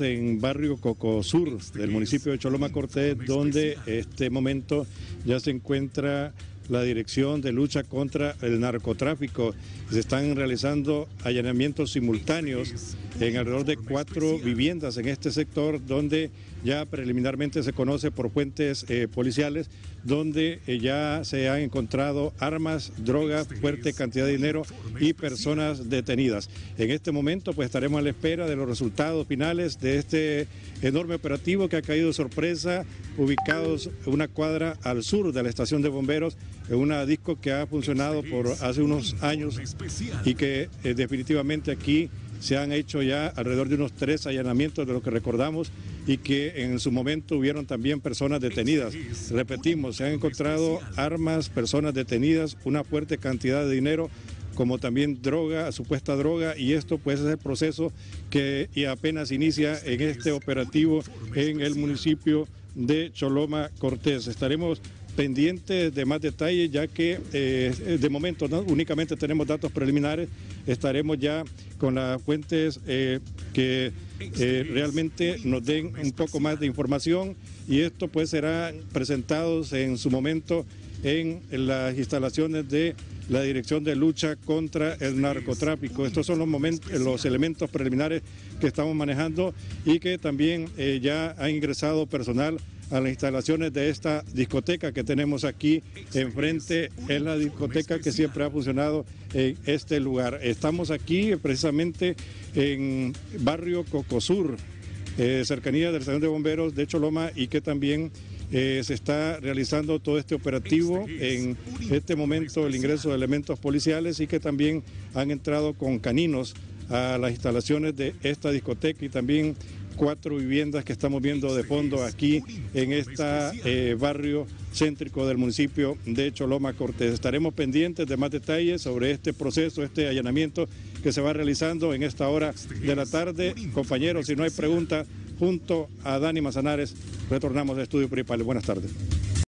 En barrio Cocosur del municipio de Choloma Cortés, donde en este momento ya se encuentra la Dirección de Lucha contra el Narcotráfico. Se están realizando allanamientos simultáneos en alrededor de 4 viviendas en este sector, donde ya preliminarmente se conoce por fuentes policiales, donde ya se han encontrado armas, drogas, fuerte cantidad de dinero y personas detenidas. En este momento pues estaremos a la espera de los resultados finales de este enorme operativo que ha caído de sorpresa, ubicados una cuadra al sur de la estación de bomberos, en una disco que ha funcionado por hace unos años y que definitivamente aquí se han hecho ya alrededor de unos 3 allanamientos de lo que recordamos, y que en su momento hubieron también personas detenidas. Repetimos, se han encontrado armas, personas detenidas, una fuerte cantidad de dinero, como también droga, supuesta droga, y esto pues es el proceso que apenas inicia en este operativo en el municipio de Choloma Cortés. Estaremos pendientes de más detalles, ya que de momento no, únicamente tenemos datos preliminares. Estaremos ya con las fuentes que realmente nos den un poco más de información, y esto pues será presentados en su momento en las instalaciones de la Dirección de Lucha contra el Narcotráfico. Estos son los elementos preliminares que estamos manejando, y que también ya ha ingresado personal a las instalaciones de esta discoteca que tenemos aquí enfrente. Es la discoteca que siempre ha funcionado en este lugar. Estamos aquí precisamente en barrio Cocosur, cercanía del Estación de Bomberos de Choloma, y que también se está realizando todo este operativo. En este momento el ingreso de elementos policiales, y que también han entrado con caninos a las instalaciones de esta discoteca, y también 4 viviendas que estamos viendo de fondo aquí en este barrio céntrico del municipio de Choloma Cortés. Estaremos pendientes de más detalles sobre este proceso, este allanamiento que se va realizando en esta hora de la tarde. Compañeros, si no hay preguntas, junto a Dani Mazanares, retornamos al estudio principal. Buenas tardes.